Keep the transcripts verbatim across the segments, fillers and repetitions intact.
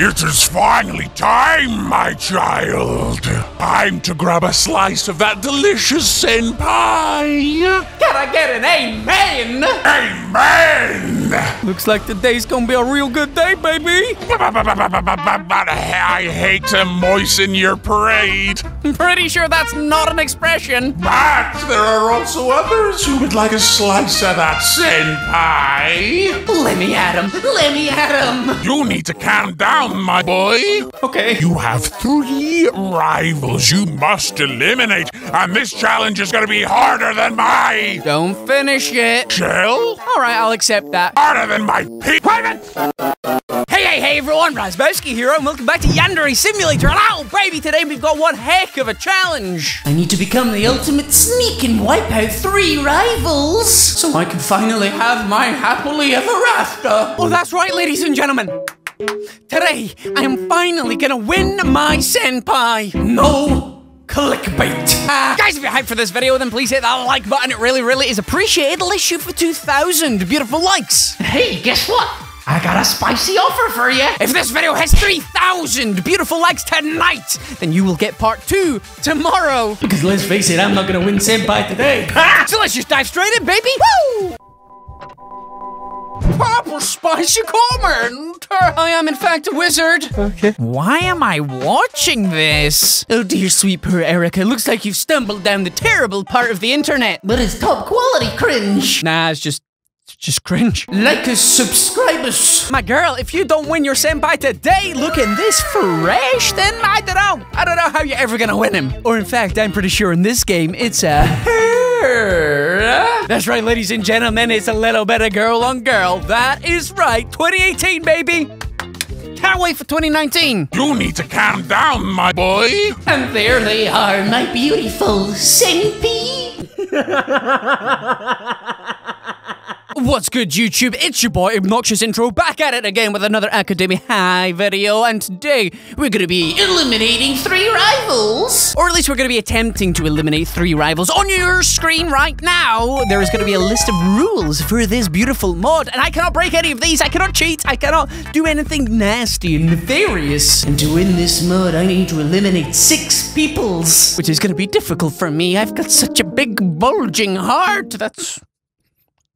It is finally time, my child. Time to grab a slice of that delicious senpai. Can I get an amen? Amen! Looks like today's gonna be a real good day, baby. I hate to moisten your parade. I'm pretty sure that's not an expression. But there are also others who would like a slice of that senpai. Let me at him. Let me at him. You need to calm down, my boy. Okay. You have three rivals you must eliminate, and this challenge is gonna be harder than my... Don't finish it. Chill? Alright, I'll accept that. Harder than my pe- Hey, hey, hey, everyone. Razzbowski here, and welcome back to Yandere Simulator. And oh, baby, today we've got one heck of a challenge. I need to become the ultimate sneak and wipe out three rivals, so I can finally have my happily ever after. Oh, that's right, ladies and gentlemen. Today, I am finally gonna win my senpai. No clickbait. Uh, guys, if you're hyped for this video, then please hit that like button. It really, really is appreciated. Let's shoot for two thousand beautiful likes. Hey, guess what? I got a spicy offer for you. If this video has three thousand beautiful likes tonight, then you will get part two tomorrow. Because let's face it, I'm not gonna win senpai today. Ah! So let's just dive straight in, baby. Woo! Proper spicy comment! I am, in fact, a wizard. Okay. Why am I watching this? Oh, dear sweet poor Erica. Looks like you've stumbled down the terrible part of the internet. But it's top quality cringe. Nah, it's just... It's just cringe. Like us, subscribe us. My girl, if you don't win your senpai today looking this fresh, then I don't know. I don't know how you're ever gonna win him. Or, in fact, I'm pretty sure in this game, it's a her. That's right, ladies and gentlemen, it's a little bit of girl on girl. That is right, twenty eighteen, baby. Can't wait for twenty nineteen. You need to calm down, my boy. And there they are, my beautiful senpai. What's good, YouTube? It's your boy, Obnoxious Intro, back at it again with another Academy High video, and today we're gonna be eliminating three rivals! Or at least we're gonna be attempting to eliminate three rivals. On your screen right now, there is gonna be a list of rules for this beautiful mod, and I cannot break any of these, I cannot cheat, I cannot do anything nasty and nefarious. And to win this mod, I need to eliminate six peoples, which is gonna be difficult for me. I've got such a big, bulging heart, that's...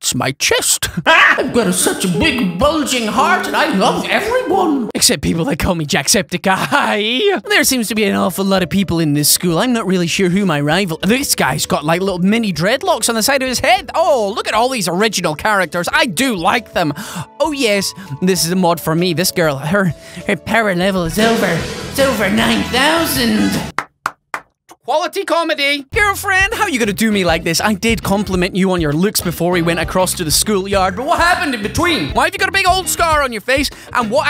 It's my chest. I've got a, such a big, bulging heart, and I love everyone. Except people that call me Jacksepticeye. There seems to be an awful lot of people in this school. I'm not really sure who my rival... This guy's got, like, little mini dreadlocks on the side of his head. Oh, look at all these original characters. I do like them. Oh, yes, this is a mod for me. This girl, her, her power level is over. It's over nine thousand. Quality comedy. Girlfriend, how are you gonna do me like this? I did compliment you on your looks before we went across to the schoolyard, but what happened in between? Why have you got a big old scar on your face? And what?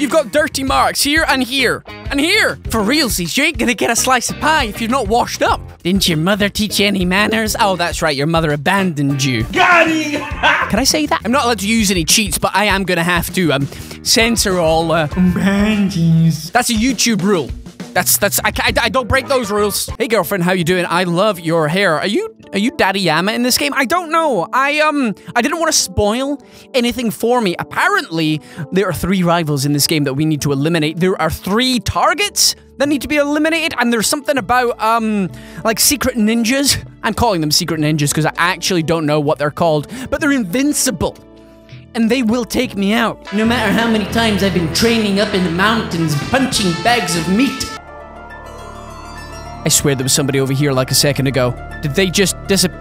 You've got dirty marks here and here and here. For realsies, you ain't gonna get a slice of pie if you're not washed up. Didn't your mother teach you any manners? Oh, that's right, your mother abandoned you. Got it. Can I say that? I'm not allowed to use any cheats, but I am gonna have to um censor all uh, bandies. That's a YouTube rule. That's, that's, I, I, I don't break those rules. Hey, girlfriend, how you doing? I love your hair. Are you, are you Daddy Yama in this game? I don't know. I, um, I didn't want to spoil anything for me. Apparently, there are three rivals in this game that we need to eliminate. There are three targets that need to be eliminated, and there's something about, um, like secret ninjas. I'm calling them secret ninjas because I actually don't know what they're called, but they're invincible. And they will take me out. No matter how many times I've been training up in the mountains, punching bags of meat. I swear there was somebody over here like a second ago. Did they just disappear?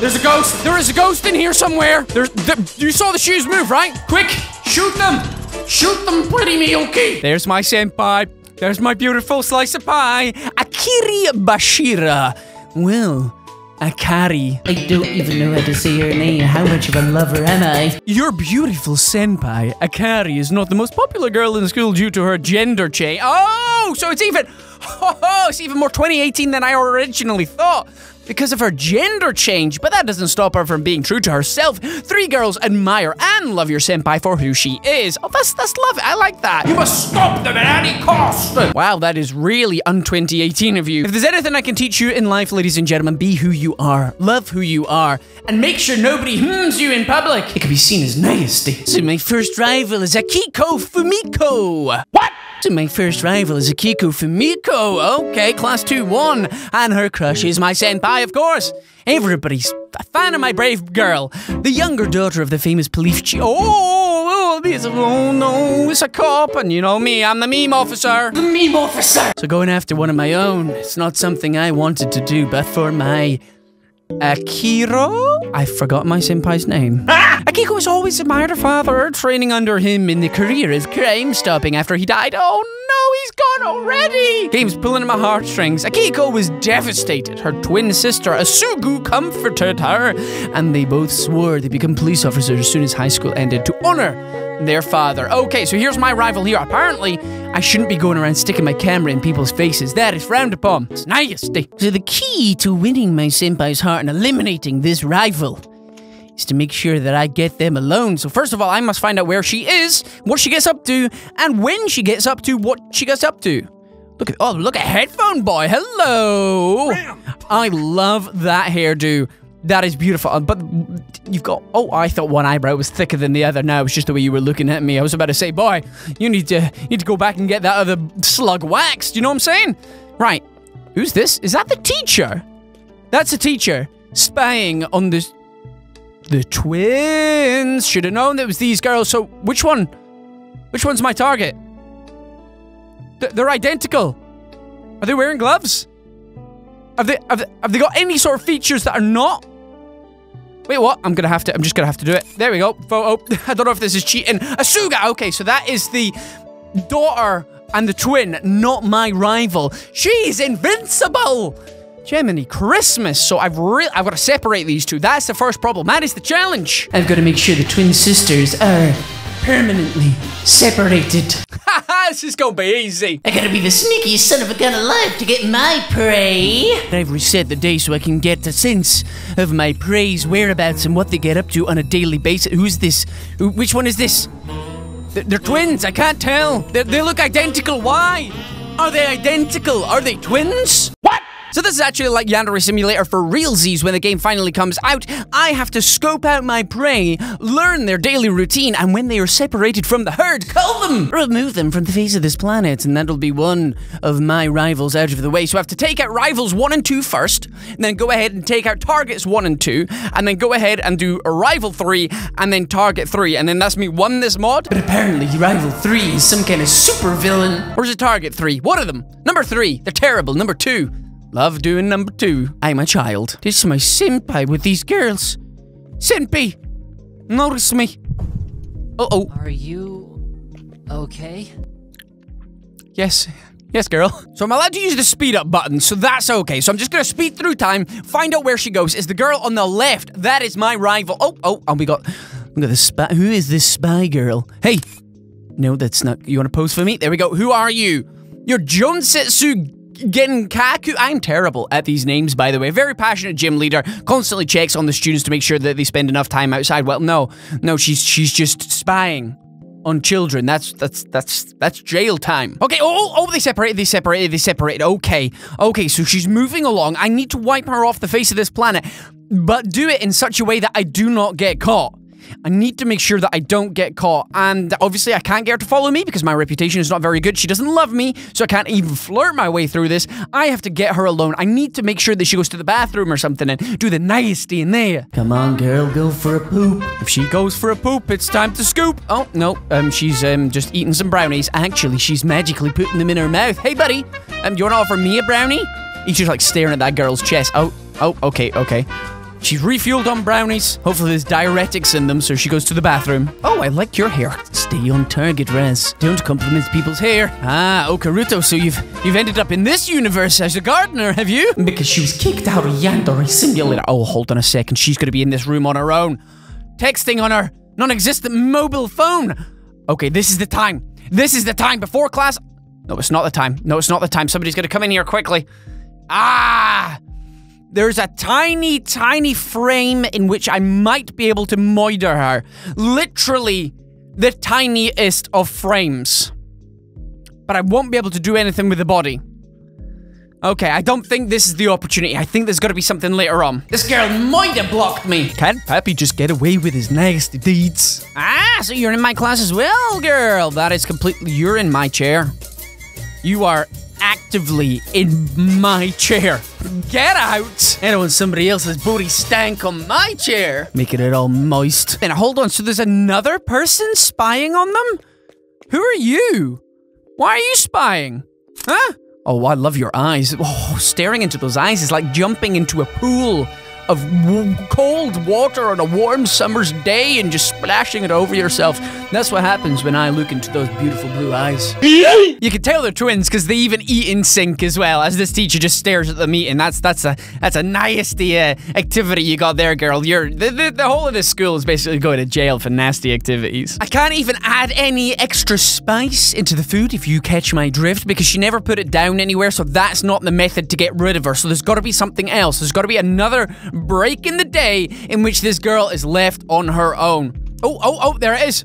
There's a ghost! There is a ghost in here somewhere! There's- there, you saw the shoes move, right? Quick! Shoot them! Shoot them, pretty Miyuki! There's my senpai. There's my beautiful slice of pie. Akiri Bashira. Well... Akari. I don't even know how to say her name. How much of a lover am I? Your beautiful senpai, Akari, is not the most popular girl in school due to her gender change. Oh, so it's even... Oh, it's even more twenty eighteen than I originally thought. because of her gender change, but that doesn't stop her from being true to herself. Three girls admire and love your senpai for who she is. Oh, that's, that's love. I like that. You must stop them at any cost. Wow, that is really un twenty eighteen of you. If there's anything I can teach you in life, ladies and gentlemen, be who you are, love who you are, and make sure nobody hmms you in public. It can be seen as nasty. So my first rival is Akiko Fumiko. What? So my first rival is Akiko Fumiko. Okay, class two one. And her crush is my senpai, of course. Everybody's a fan of my brave girl. The younger daughter of the famous police chief. Oh, oh, oh, no, it's a cop. And you know me, I'm the meme officer. The meme officer. So going after one of my own, it's not something I wanted to do, but for my... Akiro? I forgot my senpai's name. Ah! Akiko has always admired her father, training under him in the career of crime stopping after he died. Oh no, he's gone already! Game's pulling at my heartstrings. Akiko was devastated. Her twin sister, Asugu, comforted her, and they both swore they'd become police officers as soon as high school ended to honor their father. Okay, so here's my rival here. Apparently, I shouldn't be going around sticking my camera in people's faces. That is frowned upon. It's nasty. So the key to winning my senpai's heart and eliminating this rival is to make sure that I get them alone. So first of all, I must find out where she is, what she gets up to, and when she gets up to what she gets up to. Look at, oh, look at Headphone Boy. Hello. I love that hairdo. That is beautiful, but you've got... Oh, I thought one eyebrow was thicker than the other. No, it was just the way you were looking at me. I was about to say, boy, you need to you need to go back and get that other slug waxed. You know what I'm saying? Right. Who's this? Is that the teacher? That's a teacher spying on this... The twins. Should have known that it was these girls. So, which one? Which one's my target? Th they're identical. Are they wearing gloves? Have they, have, have they got any sort of features that are not? Wait, what? I'm gonna have to, I'm just gonna have to do it. There we go. Photo. I don't know if this is cheating. Asuga! Okay, so that is the daughter and the twin, not my rival. She's invincible! Gemini Christmas. So I've really, I've got to separate these two. That's the first problem. That is the challenge. I've got to make sure the twin sisters are permanently separated. This is gonna be easy. I gotta be the sneakiest son of a gun alive to get my prey. I've reset the day so I can get a sense of my prey's whereabouts and what they get up to on a daily basis. Who's this? Who, which one is this? They're, they're twins. I can't tell. They're, they look identical. Why? Are they identical? Are they twins? What? So this is actually like Yandere Simulator for realsies. When the game finally comes out, I have to scope out my prey, learn their daily routine, and when they are separated from the herd, kill them! Remove them from the face of this planet, and that'll be one of my rivals out of the way. So I have to take out rivals one and two first, and then go ahead and take out targets one and two, and then go ahead and do a rival three, and then target three, and then that's me won this mod. But apparently rival three is some kind of super villain. Or is it target three? What are them? Number three, they're terrible. Number two. Love doing number two. I'm a child. This is my senpai with these girls. Senpai, notice me. Uh-oh. Are you okay? Yes. Yes, girl. So I'm allowed to use the speed up button, so that's okay. So I'm just gonna speed through time, find out where she goes. Is the girl on the left. That is my rival. Oh, oh, and we got... Look at the spy. Who is this spy girl? Hey. No, that's not... You wanna pose for me? There we go. Who are you? You're Jonsetsu... Genkaku. I'm terrible at these names, by the way. Very passionate gym leader, constantly checks on the students to make sure that they spend enough time outside. Well, no, no, she's she's just spying on children. That's that's that's that's jail time. Okay. Oh, oh, they separated. They separated. They separated. Okay, okay. So she's moving along. I need to wipe her off the face of this planet, but do it in such a way that I do not get caught. I need to make sure that I don't get caught, and obviously I can't get her to follow me because my reputation is not very good. She doesn't love me, so I can't even flirt my way through this. I have to get her alone. I need to make sure that she goes to the bathroom or something and do the nasty in there. Come on, girl, go for a poop. If she goes for a poop, it's time to scoop. Oh, no, um, she's um, just eating some brownies. Actually, she's magically putting them in her mouth. Hey, buddy, um, do you want to offer me a brownie? He's just, like, staring at that girl's chest. Oh, oh, okay, okay. She's refueled on brownies. Hopefully there's diuretics in them, so she goes to the bathroom. Oh, I like your hair. Stay on target, Raz. Don't compliment people's hair. Ah, Okaruto, so you've you've ended up in this universe as a gardener, have you? Because she was kicked out of Yandere Simulator. Oh, hold on a second. She's going to be in this room on her own. Texting on her non-existent mobile phone. Okay, this is the time. This is the time before class. No, it's not the time. No, it's not the time. Somebody's going to come in here quickly. Ah! There's a tiny, tiny frame in which I might be able to murder her. Literally the tiniest of frames. But I won't be able to do anything with the body. Okay, I don't think this is the opportunity. I think there's got to be something later on. This girl might have blocked me. Can't Pappy just get away with his nasty deeds? Ah, so you're in my class as well, girl. That is completely... You're in my chair. You are actively in my chair. Get out. And when somebody else's booty stank on my chair. Making it all moist. And hold on, so there's another person spying on them? Who are you? Why are you spying? Huh? Oh, I love your eyes. Oh, staring into those eyes is like jumping into a pool of w cold water on a warm summer's day and just splashing it over yourself. That's what happens when I look into those beautiful blue eyes. You can tell they're twins because they even eat in sync as well, as this teacher just stares at them eating. That's that's a that's a nasty uh, activity you got there, girl. You're the, the, the whole of this school is basically going to jail for nasty activities. I can't even add any extra spice into the food, if you catch my drift, because she never put it down anywhere, so that's not the method to get rid of her. So there's got to be something else. There's got to be another break in the day in which this girl is left on her own. Oh, oh, oh, there it is.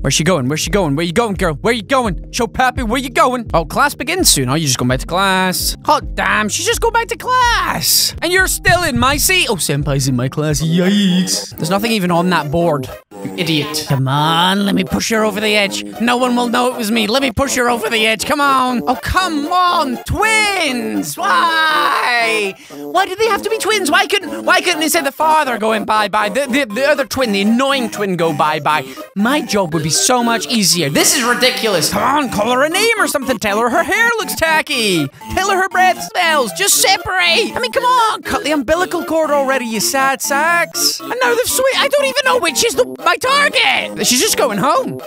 Where's she going? Where's she going? Where you going, girl? Where you going? Show Pappy, where you going? Oh, class begins soon. Oh, you're just going back to class. Oh, damn, she's just going back to class. And you're still in my seat. Oh, Senpai's in my class. Yikes. There's nothing even on that board. You idiot. Come on, let me push her over the edge. No one will know it was me. Let me push her over the edge. Come on. Oh, come on, twins. Why? Why did they have to be twins? Why couldn't Why couldn't they say the father going bye-bye? The, the, the other twin, the annoying twin, go bye-bye. My job would be so much easier. This is ridiculous. Come on, call her a name or something. Tell her her hair looks tacky. Tell her her breath smells. Just separate. I mean, come on. Cut the umbilical cord already, you sad sacks. And now they've switched. I don't even know which is the... my target! She's just going home.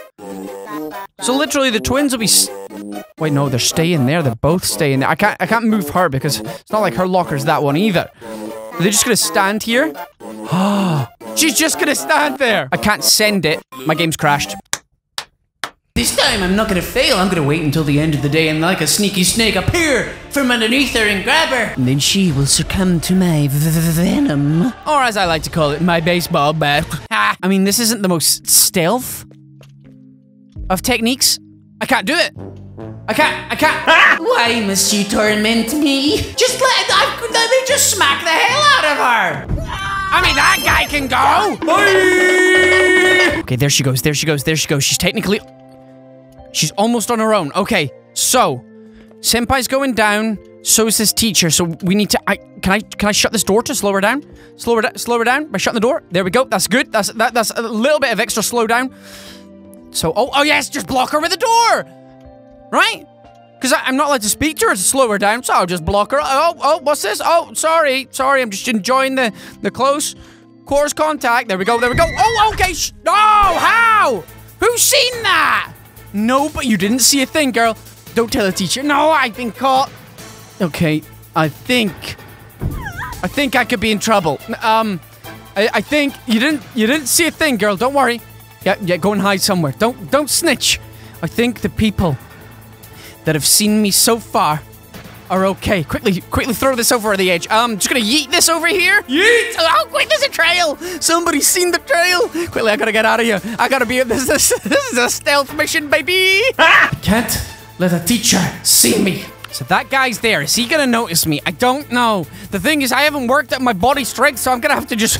So literally the twins will be s Wait, no, they're staying there. They're both staying there. I can't I can't move her because it's not like her locker's that one either. Are they just gonna stand here? She's just gonna stand there. I can't send it. My game's crashed. This time I'm not gonna fail. I'm gonna wait until the end of the day and like a sneaky snake appear from underneath her and grab her. And then she will succumb to my venom. Or as I like to call it, my baseball bat. I mean, this isn't the most stealth of techniques. I can't do it. I can't, I can't. Ah! Why must you torment me? Just let, I, let me just smack the hell out of her. I mean, that guy can go. Bye! Okay, there she goes, there she goes, there she goes. She's technically, she's almost on her own. Okay, so, Senpai's going down. So is this teacher, so we need to... I, can I can I shut this door to slow her down? Slow her, slow her down by shutting the door. There we go. That's good. That's that, that's a little bit of extra slow down. So, oh, oh yes, just block her with the door. Right? Because I'm not allowed to speak to her to slow her down, so I'll just block her. Oh, oh, what's this? Oh, sorry. Sorry, I'm just enjoying the, the close course contact. There we go. There we go. Oh, okay. Sh oh, how? Who's seen that? No, but you didn't see a thing, girl. Don't tell the teacher. No, I've been caught. Okay, I think, I think I could be in trouble. Um, I, I think you didn't, you didn't see a thing, girl. Don't worry. Yeah, yeah, go and hide somewhere. Don't, don't snitch. I think the people that have seen me so far are okay. Quickly, quickly throw this over the edge. I'm um, just gonna yeet this over here. Yeet! Oh, quick, there's a trail. Somebody's seen the trail. Quickly, I gotta get out of here. I gotta be. This, this, this is a stealth mission, baby. Ah! I can't let a teacher see me. So that guy's there. Is he gonna notice me? I don't know. The thing is, I haven't worked up my body strength, so I'm gonna have to just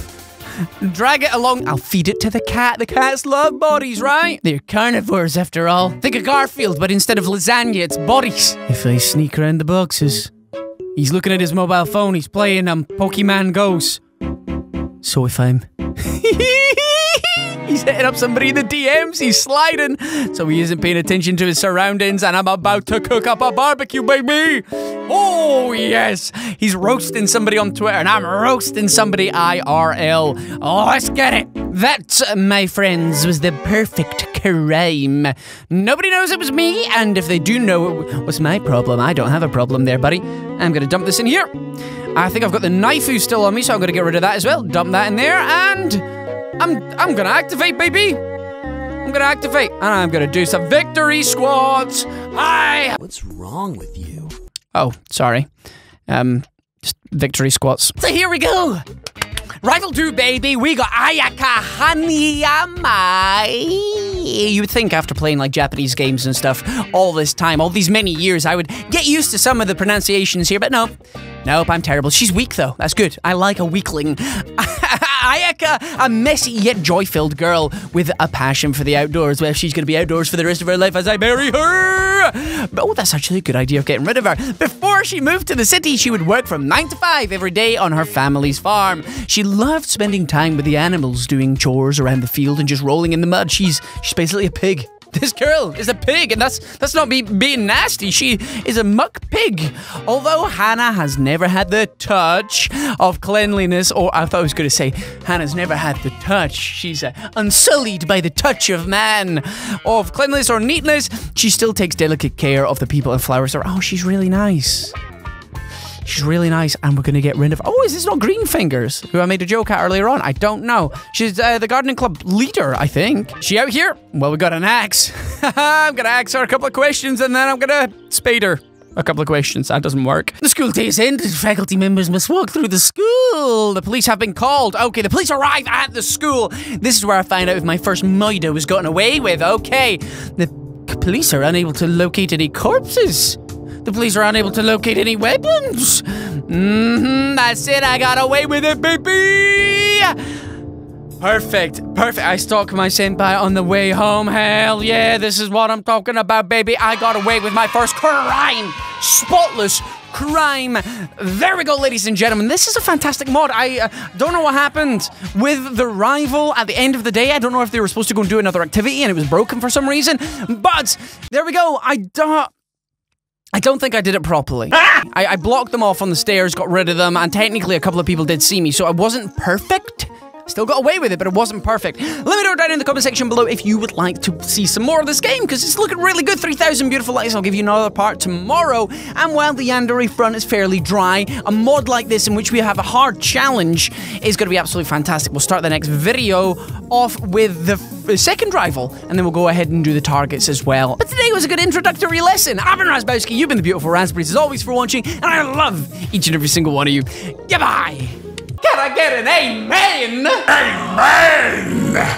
drag it along. I'll feed it to the cat. The cats love bodies, right? They're carnivores, after all. Think of Garfield, but instead of lasagna, it's bodies. If I sneak around the boxes, he's looking at his mobile phone. He's playing um Pokemon Go's. So if I'm... He's hitting up somebody in the D Ms, he's sliding, so he isn't paying attention to his surroundings, and I'm about to cook up a barbecue, baby! Oh, yes! He's roasting somebody on Twitter, and I'm roasting somebody I R L. Oh, let's get it! That, my friends, was the perfect crime. Nobody knows it was me, and if they do know it was my problem, I don't have a problem there, buddy. I'm gonna dump this in here. I think I've got the knifeu still on me, so I'm gonna get rid of that as well. Dump that in there, and... I'm, I'm gonna activate, baby! I'm gonna activate, and I'm gonna do some victory squads! Hi! What's wrong with you? Oh, sorry. Um, victory squats. So here we go! Rival two, baby, we got Ayaka Haniyama. You would think after playing like Japanese games and stuff all this time, all these many years, I would get used to some of the pronunciations here, but no. Nope, I'm terrible. She's weak though, that's good. I like a weakling. Ayaka, a messy yet joy-filled girl with a passion for the outdoors, where she's going to be outdoors for the rest of her life as I bury her. But, oh, that's actually a good idea of getting rid of her. Before she moved to the city, she would work from nine to five every day on her family's farm. She loved spending time with the animals, doing chores around the field and just rolling in the mud. She's, she's basically a pig. This girl is a pig, and that's that's not me being nasty. She is a muck pig. Although Hannah has never had the touch of cleanliness, or I thought I was going to say Hannah's never had the touch. She's uh, unsullied by the touch of man, of cleanliness or neatness. She still takes delicate care of the people and flowers. Oh, she's really nice. She's really nice, and we're going to get rid of... Oh, is this not Greenfingers, who I made a joke at earlier on? I don't know. She's uh, the gardening club leader, I think. She out here? Well, we got an axe. I'm going to axe her a couple of questions, and then I'm going to spade her a couple of questions. That doesn't work. The school day is ended. Faculty members must walk through the school. The police have been called. Okay, the police arrive at the school. This is where I find out if my first murder was gotten away with. Okay. The police are unable to locate any corpses. The police are unable to locate any weapons. Mm-hmm, that's it, I got away with it, baby! Perfect, perfect. I stalked my senpai on the way home. Hell yeah, this is what I'm talking about, baby. I got away with my first crime. Spotless crime. There we go, ladies and gentlemen. This is a fantastic mod. I uh, don't know what happened with the rival at the end of the day. I don't know if they were supposed to go and do another activity and it was broken for some reason. But there we go. I don't... I don't think I did it properly. Ah! I, I blocked them off on the stairs, got rid of them, and technically a couple of people did see me, so I wasn't perfect. Still got away with it, but it wasn't perfect. Let me know down in the comment section below if you would like to see some more of this game, because it's looking really good. three thousand beautiful likes. I'll give you another part tomorrow. And while the Yandere front is fairly dry, a mod like this in which we have a hard challenge is going to be absolutely fantastic. We'll start the next video off with the second rival, and then we'll go ahead and do the targets as well. But today was a good introductory lesson. I've been Razzbowski, you've been the beautiful Raspberries, as always, for watching, and I love each and every single one of you. Goodbye! Can I get an amen? Amen!